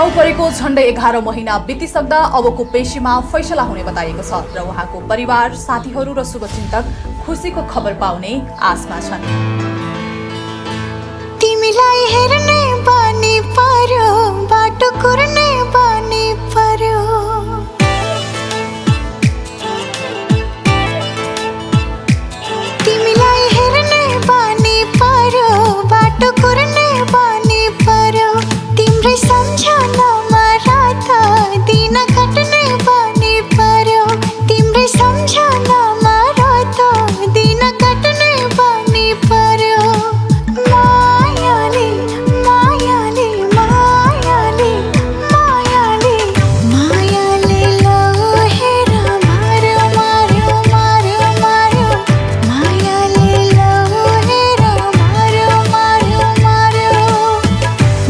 पक्राउ परेको झण्डै 11 महिना बितिसक्दा अबको पेशीमा फैसला हुने बताइएको छ र उहाँको परिवार, साथीहरू र शुभचिन्तक खुशीको खबर पाउने आशमा छन्। तिमीलाई हेर्ने बानी पर्यो, बाटो कुर्ने बानी पर्यो। तिमीलाई हेर्ने बानी पर्यो, बाटो कुर्ने बानी पर्यो। तिम्रै सम्झनामा रात दिन कट्ने बानी पर्यो। तिम्रै सम्झनामा रात दिन कट्ने बानी पर्यो। मायाले मायाले मायाले मायाले मायाले लहेर मार्यो मार्यो मार्यो मार्यो। मायाले लहेर मार्यो मार्यो मार्यो।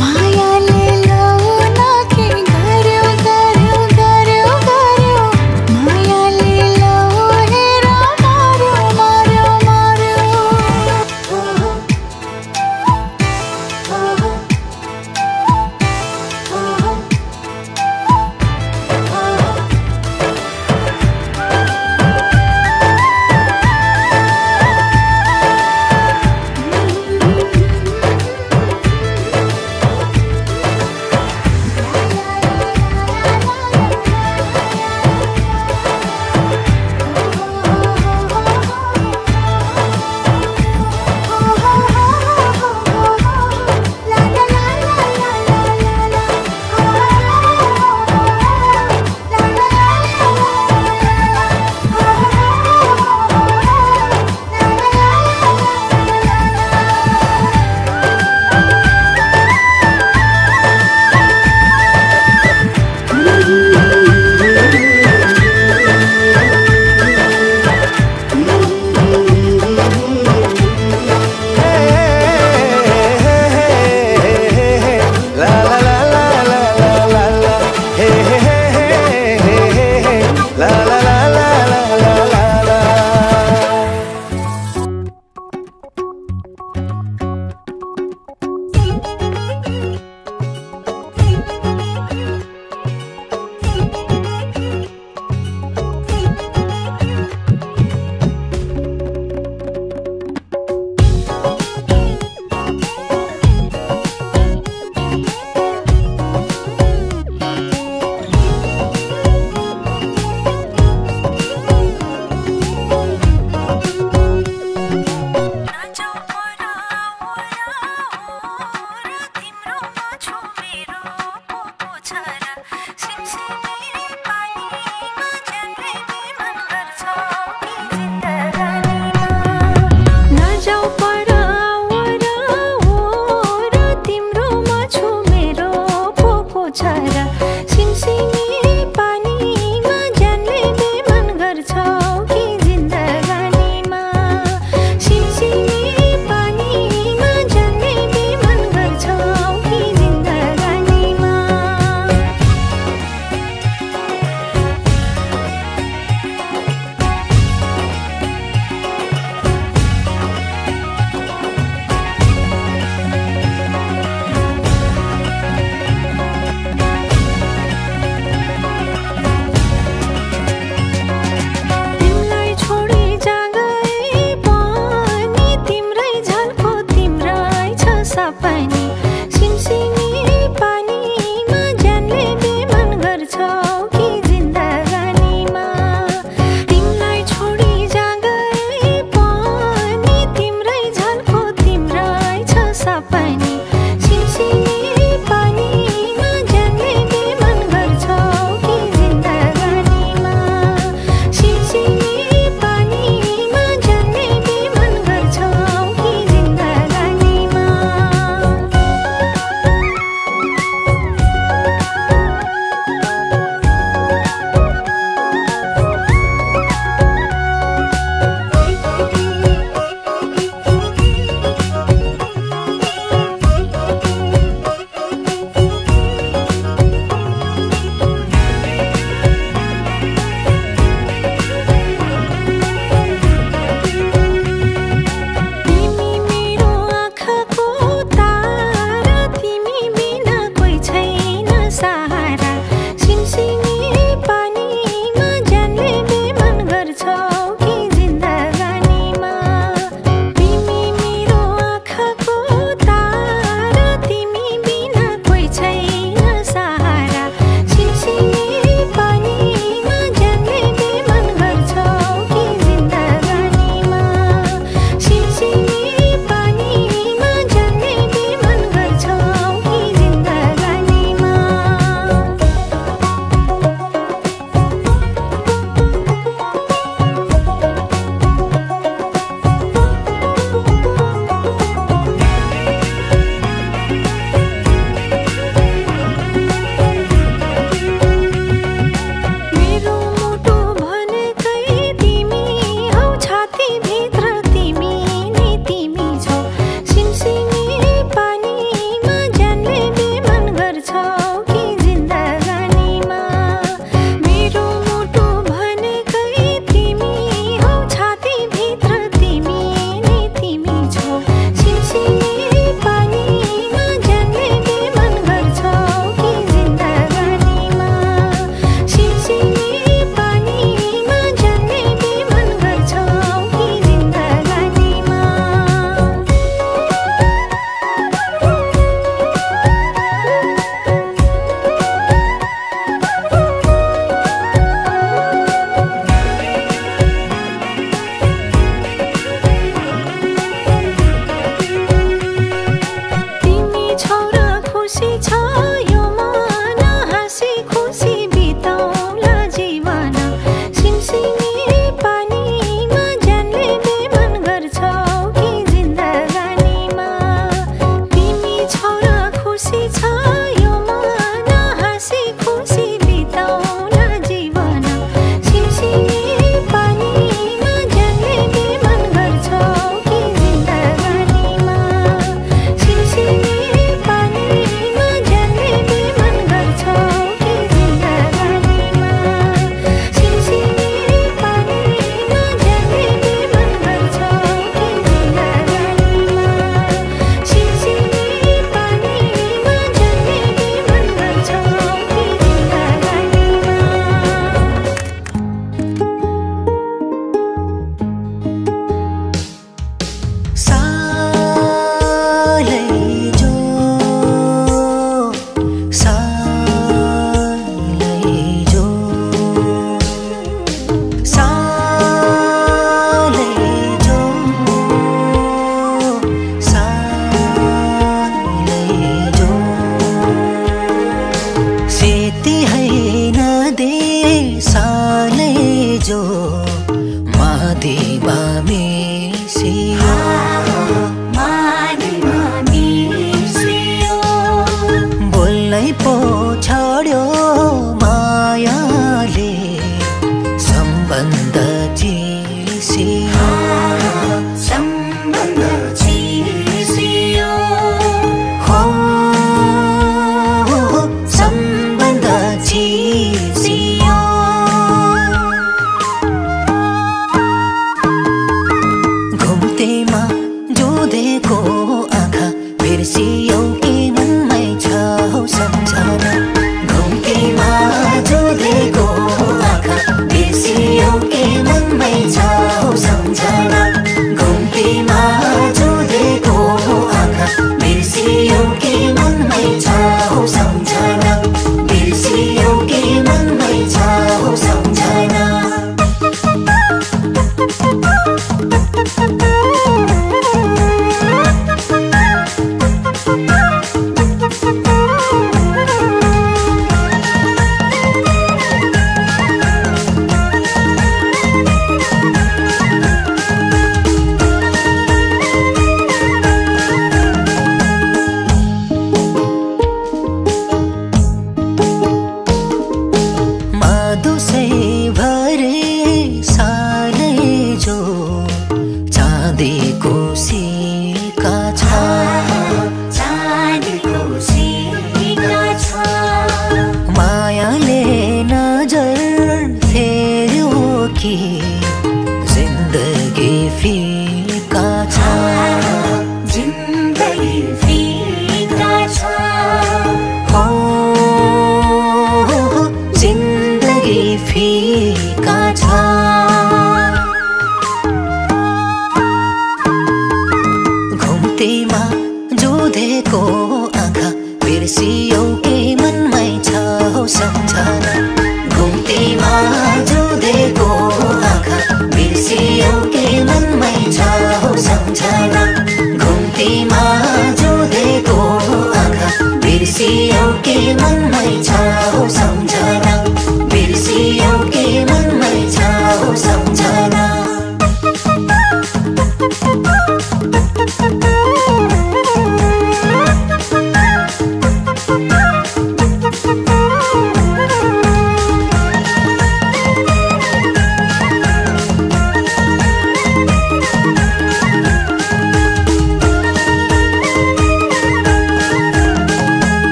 मायाले लौनाके गर्यो गर्यो गर्यो गर्यो। मायाले लहेर मार्यो मार्यो मार्यो।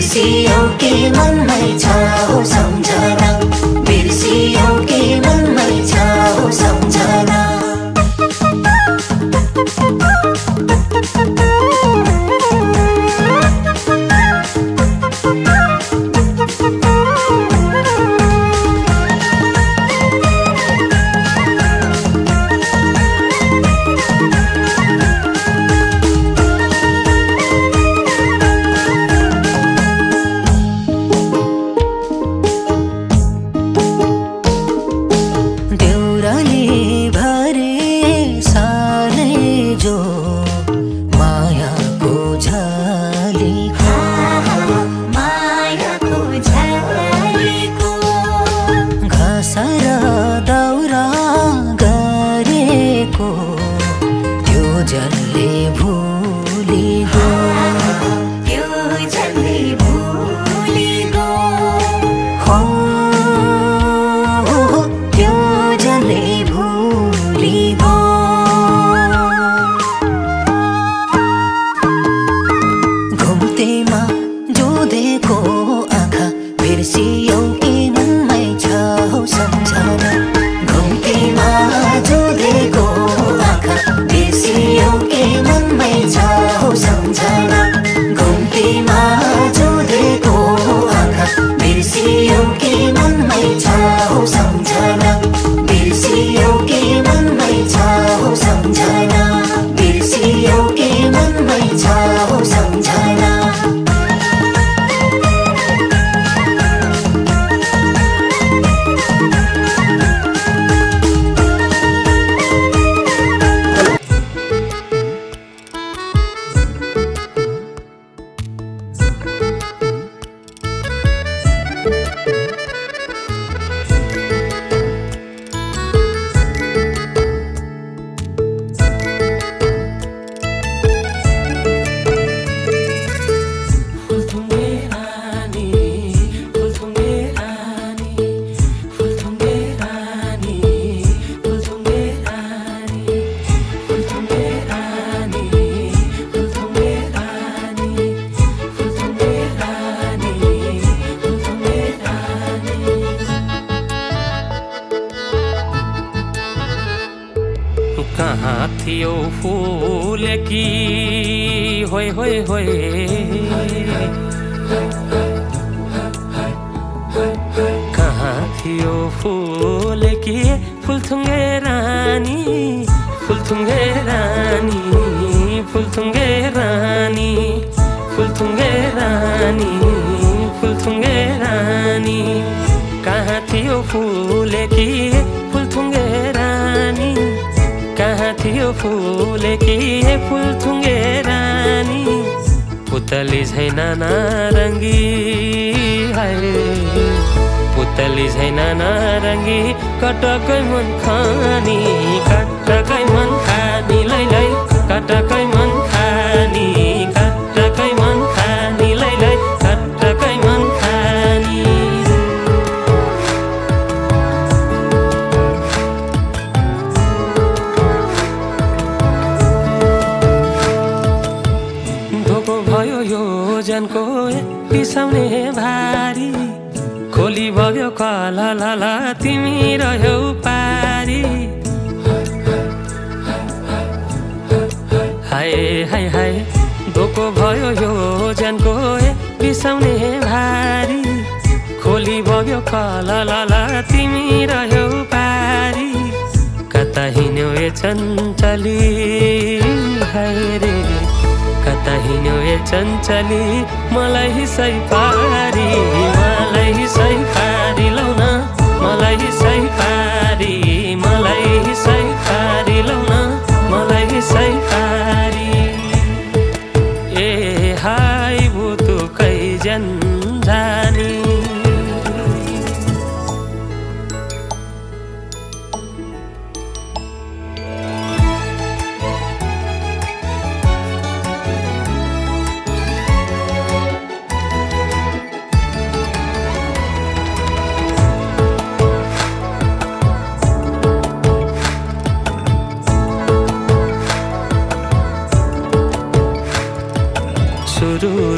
See you. ru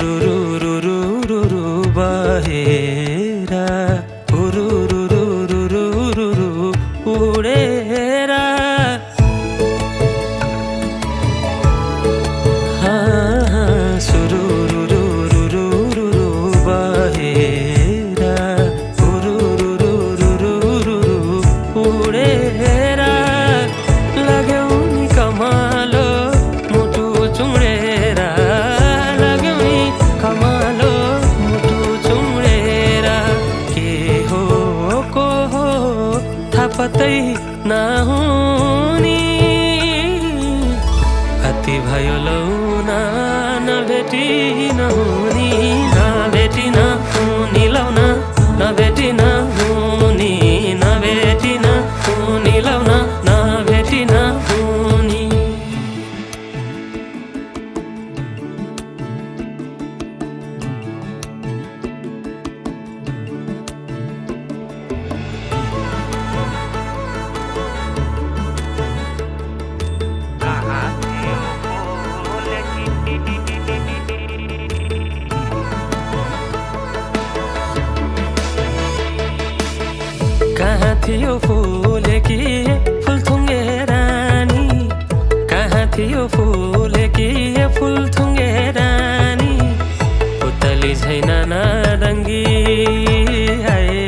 ru ru ru ru ru ba हेरा उरु रु रु रु रु रु रु उड़े हेरा। हाँ हाँ सुरु रु रु रु रु रु रु बहेरा उरु रु रु रु रु रु रु उड़े हेरा। लगे उनी कमालो मुटु चुमड़ेरा लगे उनी कमालो पतई ना हुनी अति भयो लौना न बेटी न हुनी न बेटी न हुनी लौना न बेटी न हुनी न बेटी न हुनी लौना न बेटी न हुनी। कहाँ थी वो फूल की फूल थुंगे रानी, कहाँ थी वो फूल की फूल थुंगे रानी। पुतली झैना नारंगी आए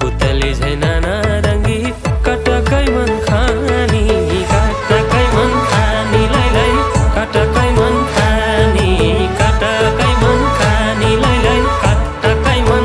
पुतली झैना नारंगी कटकई मन खानी कटकई मन खानी लाई लाई कटकई मन खानी कटकई मन खानी लाई लाई कटकई मन खानी।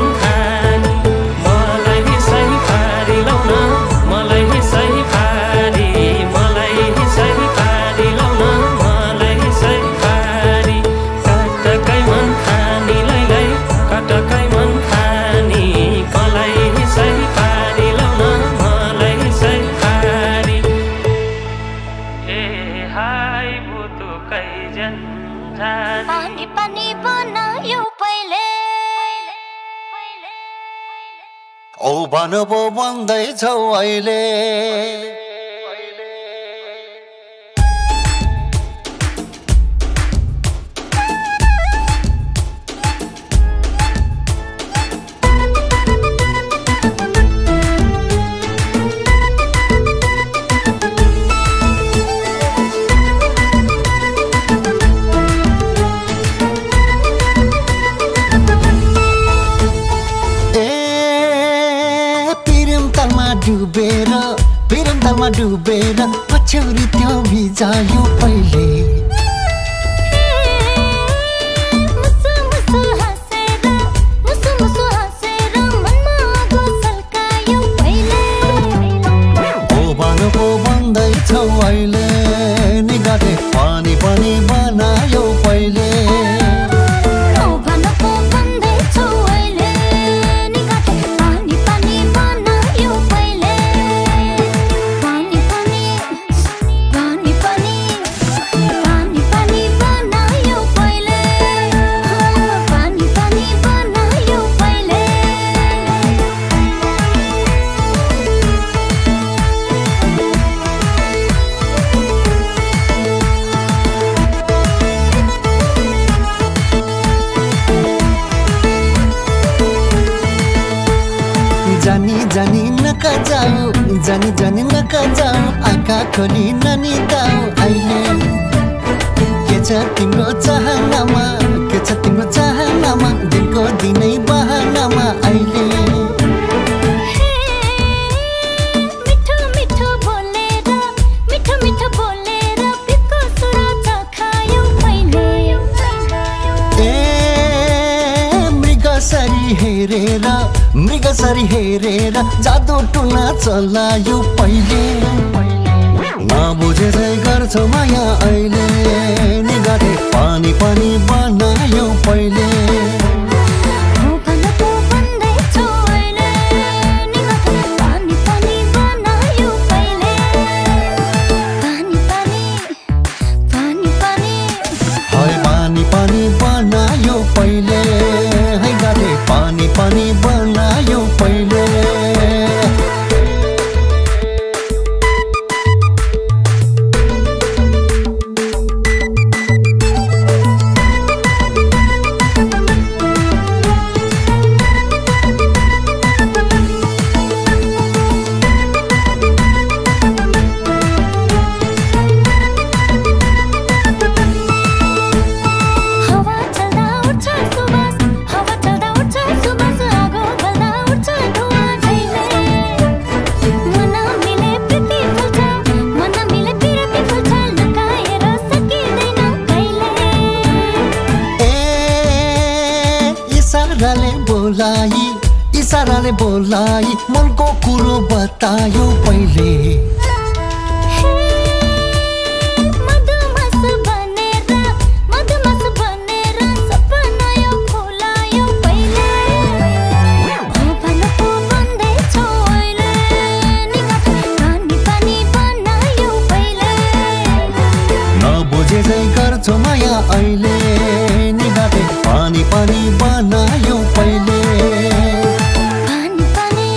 पानी पानी बनायो पहिले औ बनबो बन्दै छौ अहिले। प्रेममा डुबेर पछौरी त्यो भिजायो पहिले मुसु मुसु हाँसेर मनमा आगो सल्कायो पहिले। भो भन्दै छौ अहिले निगाले पानी पनि बनायो पहिले। जानी जानी न जाऊ आँखा खोली ननी दाऊ अहिले। के छ तिम्रो चाहनामा के छ तिम्रो चाहनामा दिनको दिनै बहानामा अहिले। मिठो मिठो बोलेर मिठो मिठो बोलेर बिको सुरत खायो पहिले। ए मृगसरी हेरेर मृगसरी हेरेर जादु टुना चलायो पहिले। नबुझे चाहिँ गर्छौ माया अहिले निगाले पानी पनि बनायो पहिले। पानी पनि बनायो पहिले है गाले पानी पनि बनायो पहिले। इशारा ने बोलाई मन को कुरो बतायो पहले पानी पानी बनायो पहिले पानी पानी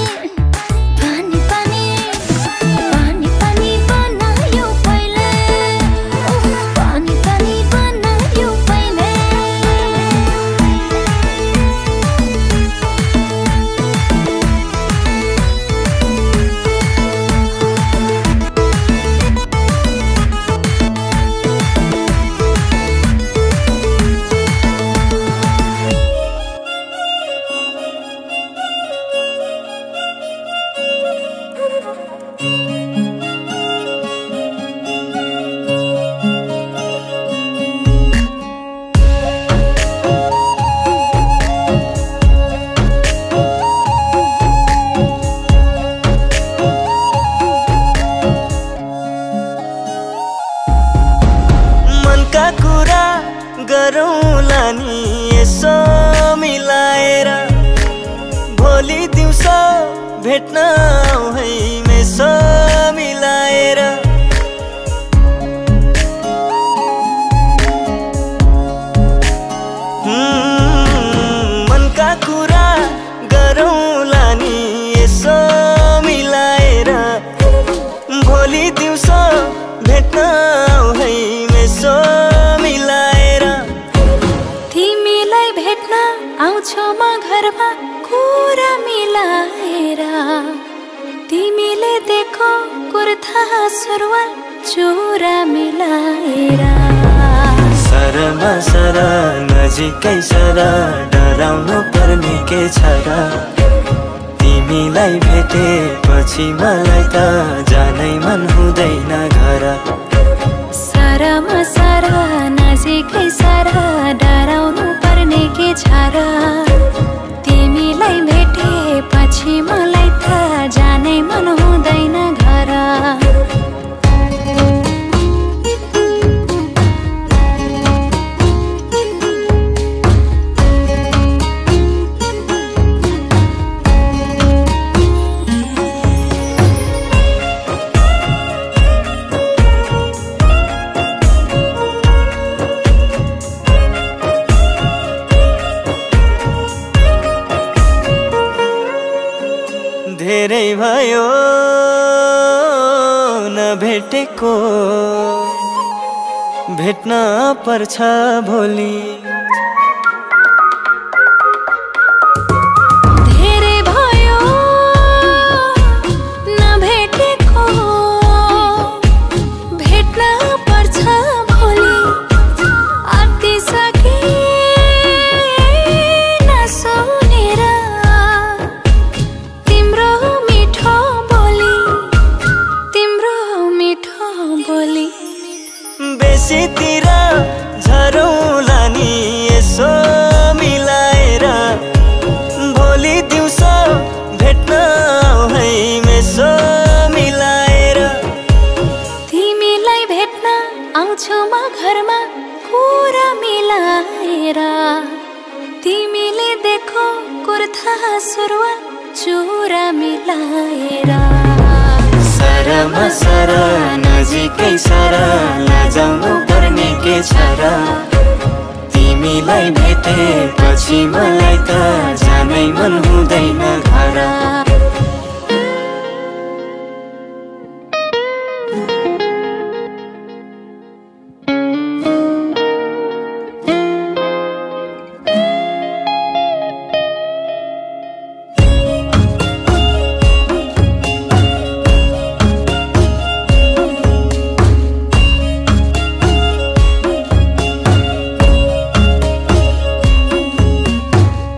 पानी पानी पानी पानी बनायो पहिले पानी पानी बनायो पहिले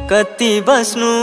कति बस्नु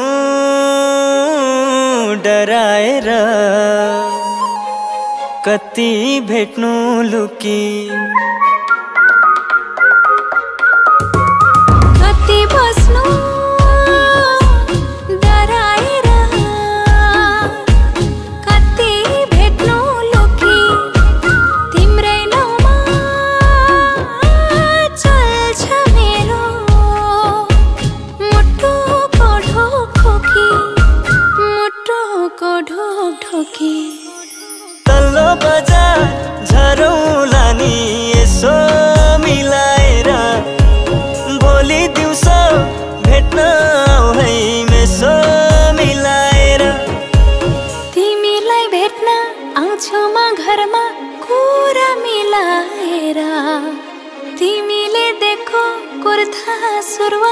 सुरवा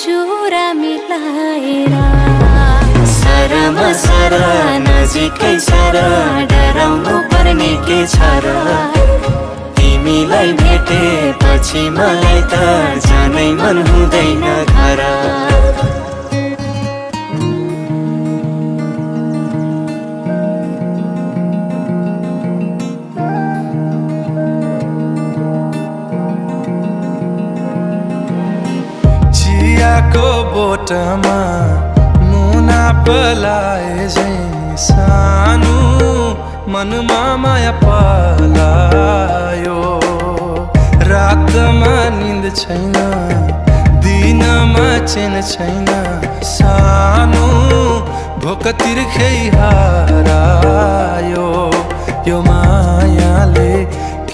चूरा मिलाएरा सरमा सारा नजिकै सारा डराउनु पर्ने के छ र तिमीलाई भेटेपछि मलाई त जानै मन हुँदैन घर। को बोटमा मुना पलाए झैं सानो मनमा माया पलायो रातमा निन्द छैन दिनमा चैन छैन सानो भोक तिर्खै हरायो यो मायाले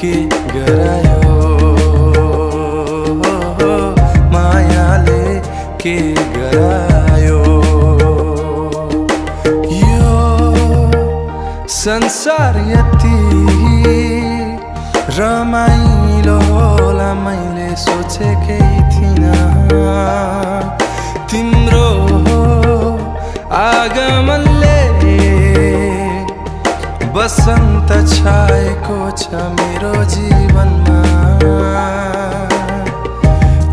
के गरायो के गरायो यो संसार यति रमाइलो होला मैले सोचेकै थिइनँ तिम्रो आगमनले बसन्त छाएको छ मेरो जीवनमा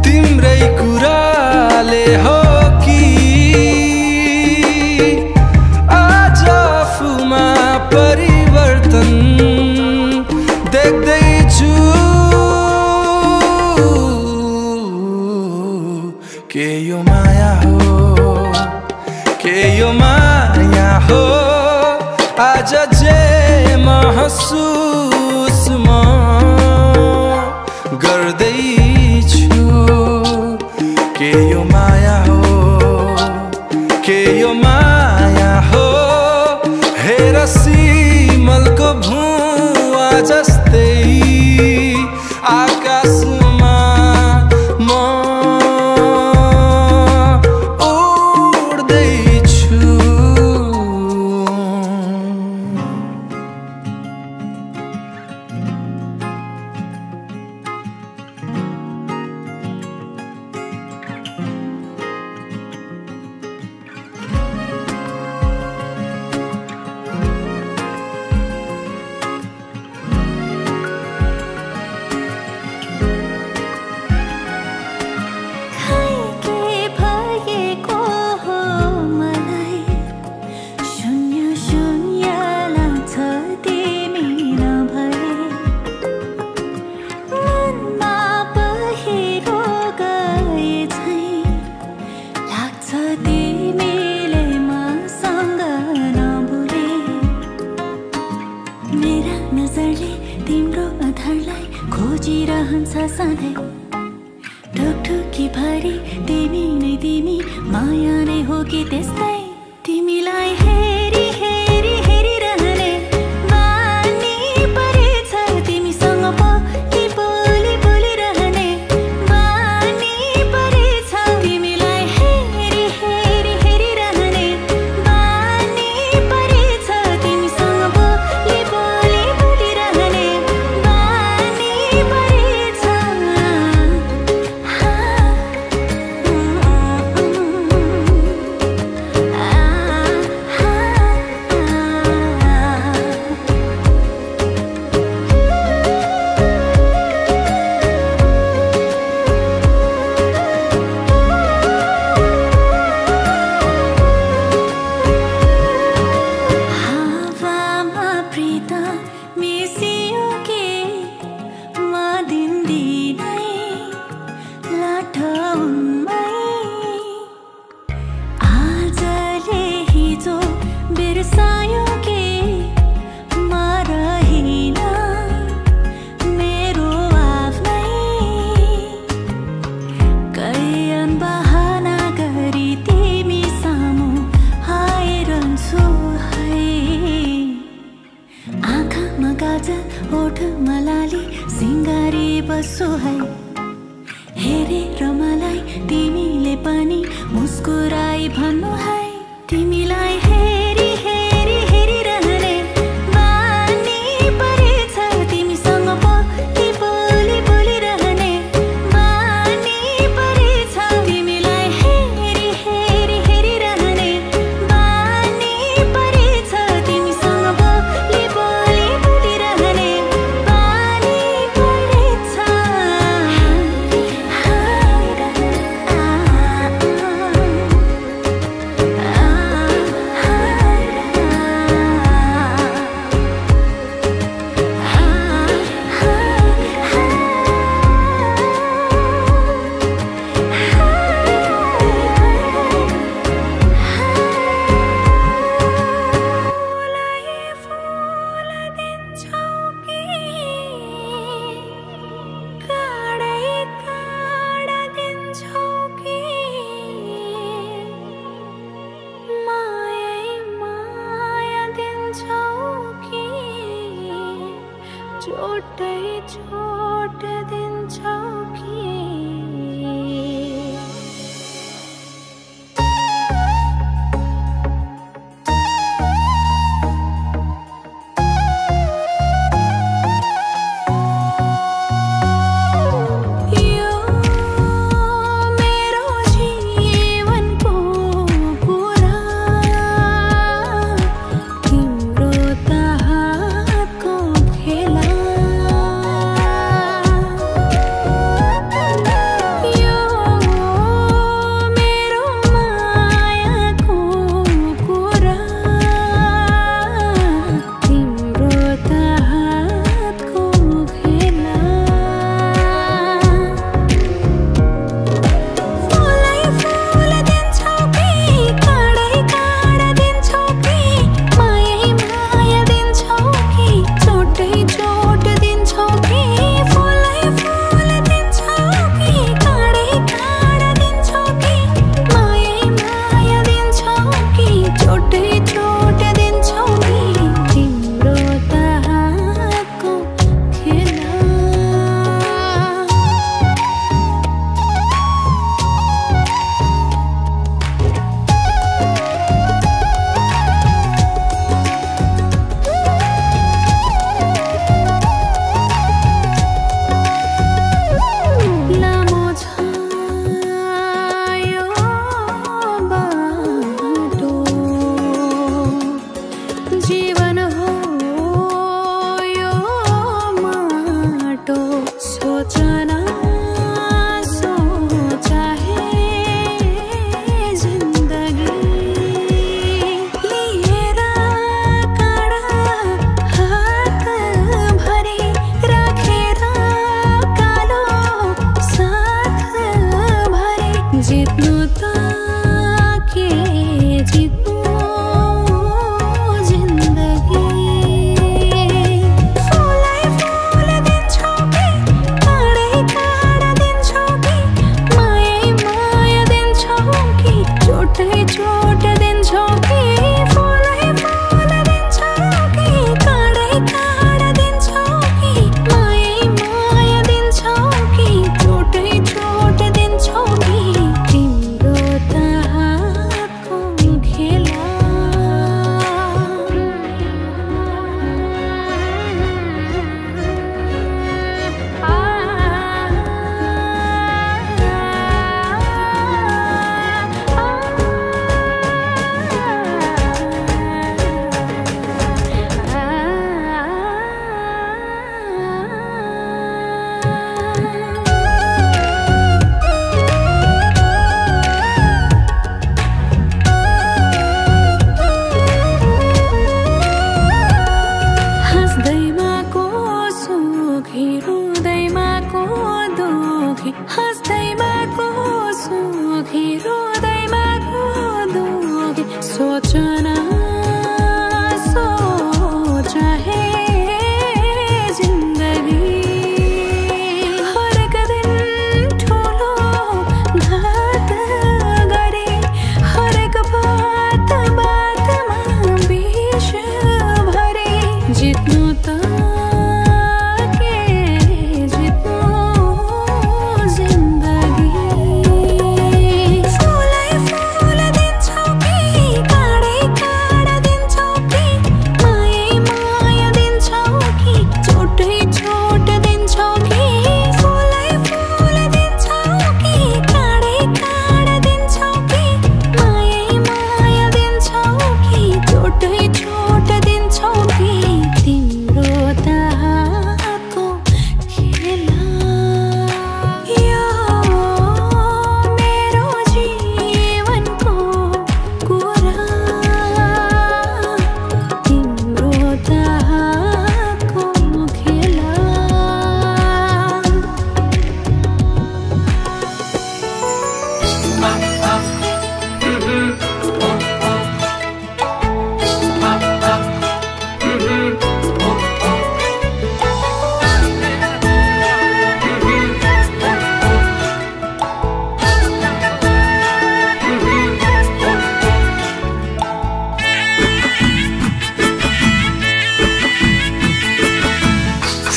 तिम्रै कुरा हो कि आज आफूमा परिवर्तन देख्दैछु के यो माया हो के यो माया हो आज जे महसुस म गर्दैछु के यो माया हो के यो माया हो हेर सिमलको भुवा जस्तै आकाशमा म उड्दैछु।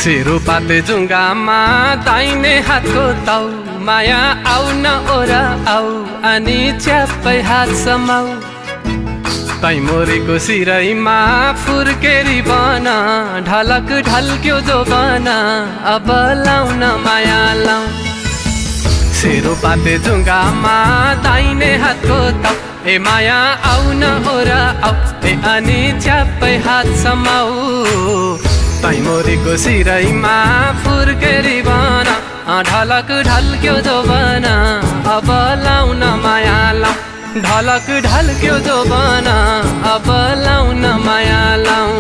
सिरु पाते जुंगा मा दाइने हातको ताउ माया आउ न ओरा आउ अनि च्यापै हात समाउ तई मोरीको सिराइमा फुर्केरी बना ढलक ढल्क्यो जो बना अब लाउन माया लाउ सिरु पाते जुंगा मा दाइने हातको ताउ ए माया आउ न ओरा आउ ए अनि च्यापै हात समाउ तई मोरीको सिराइमा फुर्केरी बना ढलक ढल्क्यो जो बना अब लाउन माया लाउ ढलक ढल्क्यो जो बना अब लाउन माया लाउ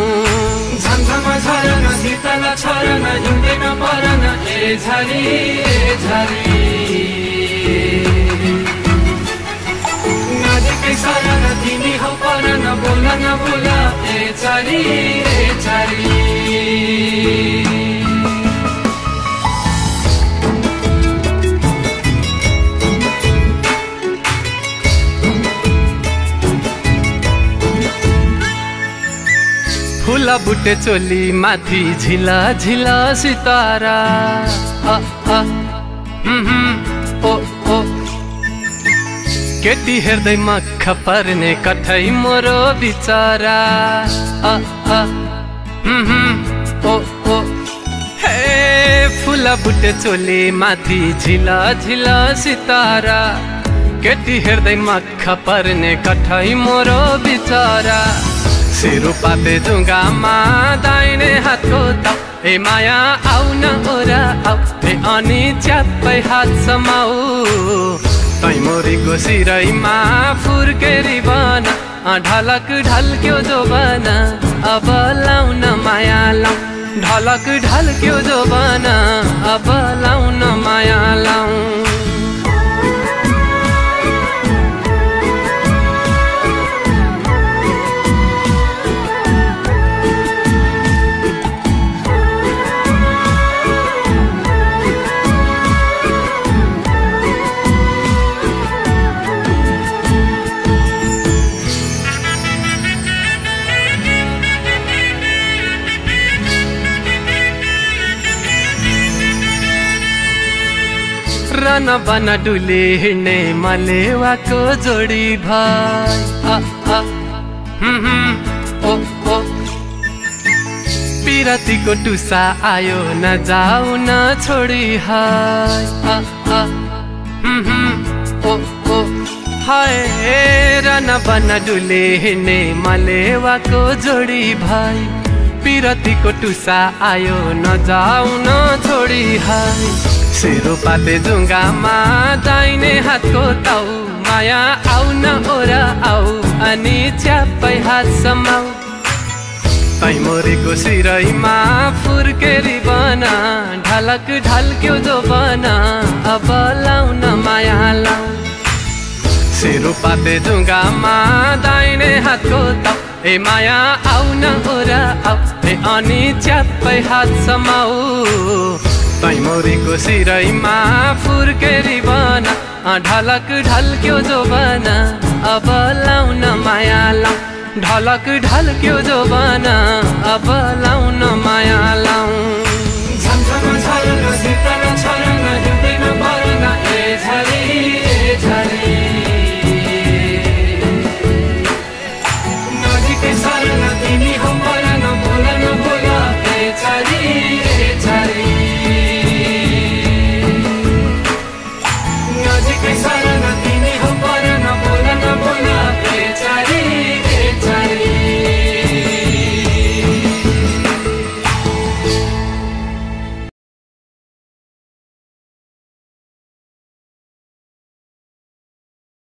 झमझमा झरन शीतल छरन झुम्बिन परन ए झरी सरन तिमी हो परन बोला न बोला ए झरी फूला बुटे चोली माथि झिला झिला सितारा ओ ओ केटी हेर्दै मख पर्ने कठै मोरो बिचारा ओ ओ हे फूला बुटे चोली माथि झिला झिला सितारा केटी हेर्दै मख पर्ने कठै मोरो बिचारा सिरु पाते जुङ्गामा दाइने हातको ताउ ए माया आउ न ओरा आउ ए अनि च्यापै हात समाउ तै मोरीको सिराइमा फुर्केरी बना ढलक ढल्क्यो जो बना अब लाउन माया लाउ ढलक ढल्क्यो जो बना अब लाउन माया लाउ राना बना डुले हिँड्ने मलेवाको जोडी भाइ ओ ओ बिरातीको टुसा आयो न जाऊ न छोडी हाय ओ ओ हाय राना बना डुले हिँड्ने मलेवाको जोडी भाइ बिरातीको टुसा आयो न जाऊ न छोडी हाय सिरु पाते जुङ्गामा दाइने हातको ताउ माया आउ न ओरा आउ अनि च्यापै हात समाउ तै मोरीको सिराइमा फुर्केरी बना ढलक ढल्क्यो जो बना अब लाउन माया लाउ सिरु पाते जुङ्गामा दाइने हातको ताउ ए माया आउ न ओरा आउ ए अनि च्यापै हात समाउ तई मोरीको सिराइमा फुर्केरी बना ढलक ढल्क्यो जो बना अब लाउन माया लाउ ढलक ढल्क्यो जो बना अब लाउन माया लाउ झमझम झरन शीतल छरन झुम्बिन परन